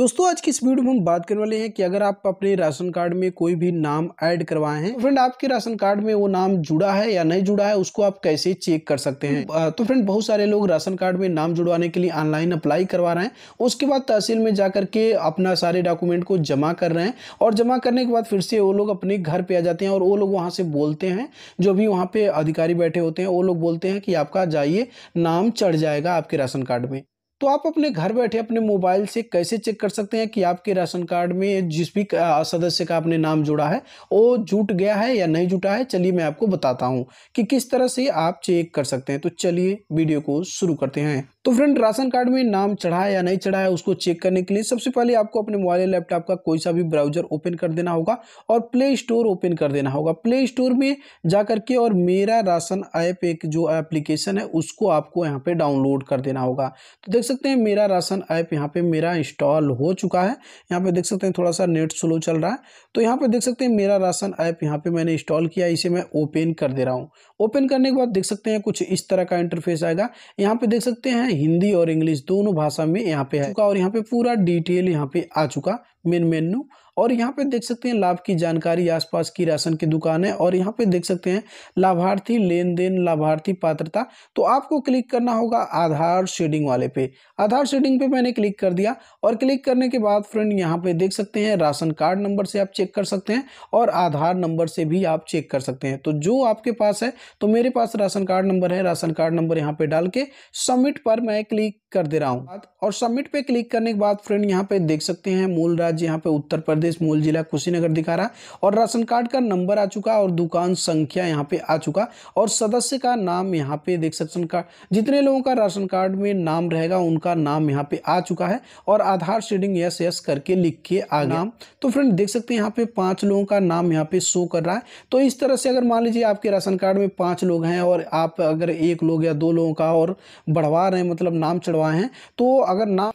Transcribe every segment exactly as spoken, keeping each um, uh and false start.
दोस्तों आज की इस वीडियो में हम बात करने वाले हैं कि अगर आप अपने राशन कार्ड में कोई भी नाम ऐड करवाए हैं तो फ्रेंड आपके राशन कार्ड में वो नाम जुड़ा है या नहीं जुड़ा है उसको आप कैसे चेक कर सकते हैं। तो फ्रेंड बहुत सारे लोग राशन कार्ड में नाम जुड़वाने के लिए ऑनलाइन अप्लाई करवा रहे हैं, उसके बाद तहसील में जाकर के अपना सारे डॉक्यूमेंट को जमा कर रहे हैं और जमा करने के बाद फिर से वो लोग अपने घर पे आ जाते हैं और वो लोग वहाँ से बोलते हैं, जो भी वहाँ पे अधिकारी बैठे होते हैं वो लोग बोलते हैं कि आपका जाइए नाम चढ़ जाएगा आपके राशन कार्ड में। तो आप अपने घर बैठे अपने मोबाइल से कैसे चेक कर सकते हैं कि आपके राशन कार्ड में जिस भी सदस्य का आपने नाम जुड़ा है वो जुट गया है या नहीं जुटा है। चलिए मैं आपको बताता हूं कि किस तरह से आप चेक कर सकते हैं। तो चलिए वीडियो को शुरू करते हैं। तो फ्रेंड राशन कार्ड में नाम चढ़ा है या नहीं चढ़ा है उसको चेक करने के लिए सबसे पहले आपको अपने मोबाइल या लैपटॉप का कोई सा भी ब्राउजर ओपन कर देना होगा और प्ले स्टोर ओपन कर देना होगा। प्ले स्टोर में जा करके और मेरा राशन ऐप एक जो एप्लीकेशन है उसको आपको यहाँ पे डाउनलोड कर देना होगा। तो देख सकते हैं मेरा राशन ऐप यहाँ पे मेरा इंस्टॉल हो चुका है। यहाँ पे देख सकते हैं थोड़ा सा नेट स्लो चल रहा है, तो यहाँ पे देख सकते हैं मेरा राशन ऐप यहाँ पे मैंने इंस्टॉल किया, इसे मैं ओपन कर दे रहा हूँ। ओपन करने के बाद देख सकते हैं कुछ इस तरह का इंटरफेस आएगा। यहाँ पे देख सकते हैं हिंदी और इंग्लिश दोनों भाषा में यहाँ पे है और यहाँ पे पूरा डिटेल यहाँ पे आ चुका मेन मेनू। और यहाँ पे देख सकते हैं लाभ की जानकारी, आसपास की राशन की दुकान है और यहाँ पे देख सकते हैं लाभार्थी लेन देन, लाभार्थी पात्रता। तो आपको क्लिक करना होगा आधार शेडिंग वाले पे। आधार शेडिंग पे मैंने क्लिक कर दिया और क्लिक करने के बाद फ्रेंड यहाँ पे देख सकते हैं राशन कार्ड नंबर से आप चेक कर सकते हैं और आधार नंबर से भी आप चेक कर सकते हैं। तो जो आपके पास है, तो मेरे पास राशन कार्ड नंबर है, राशन कार्ड नंबर यहाँ पे डाल के सबमिट पर मैं क्लिक कर दे रहा हूँ। और सबमिट पे क्लिक करने के बाद फ्रेंड यहाँ पे देख सकते हैं मूल राज्य यहाँ पे उत्तर प्रदेश, मूल जिला कुशीनगर दिखा रहा और राशन कार्ड का नंबर आ चुका और दुकान संख्या यहाँ पे आ चुका और सदस्य का नाम यहाँ पे देख सकते हैं। जितने लोगों का राशन कार्ड में नाम रहेगा उनका नाम यहाँ पे आ चुका है और आधार शेडिंग यस यस करके लिख के आ गया। तो फ्रेंड देख सकते हैं यहाँ पे पाँच लोगों का नाम यहाँ पे शो कर रहा है। तो इस तरह से अगर मान लीजिए आपके राशन कार्ड में पाँच लोग हैं और आप अगर एक लोग या दो लोगों का और बढ़वा रहे हैं, मतलब नाम चढ़वाए हैं, तो अगर नाम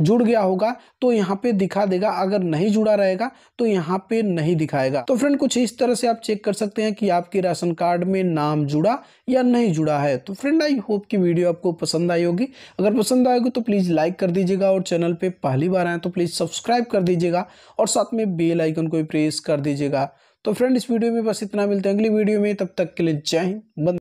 जुड़ गया होगा तो यहाँ पे दिखा देगा, अगर नहीं जुड़ा रहेगा तो यहाँ पे नहीं दिखाएगा। तो फ्रेंड कुछ इस तरह से आप चेक कर सकते हैं कि आपके राशन कार्ड में नाम जुड़ा या नहीं जुड़ा है। तो फ्रेंड आई होप कि वीडियो आपको पसंद आई होगी। अगर पसंद आएगी तो प्लीज़ लाइक कर दीजिएगा और चैनल पे पहली बार आए तो प्लीज़ सब्सक्राइब कर दीजिएगा और साथ में बेल आइकन को भी प्रेस कर दीजिएगा। तो फ्रेंड इस वीडियो में बस इतना, मिलते हैं अगली वीडियो में, तब तक के लिए जय हिंद।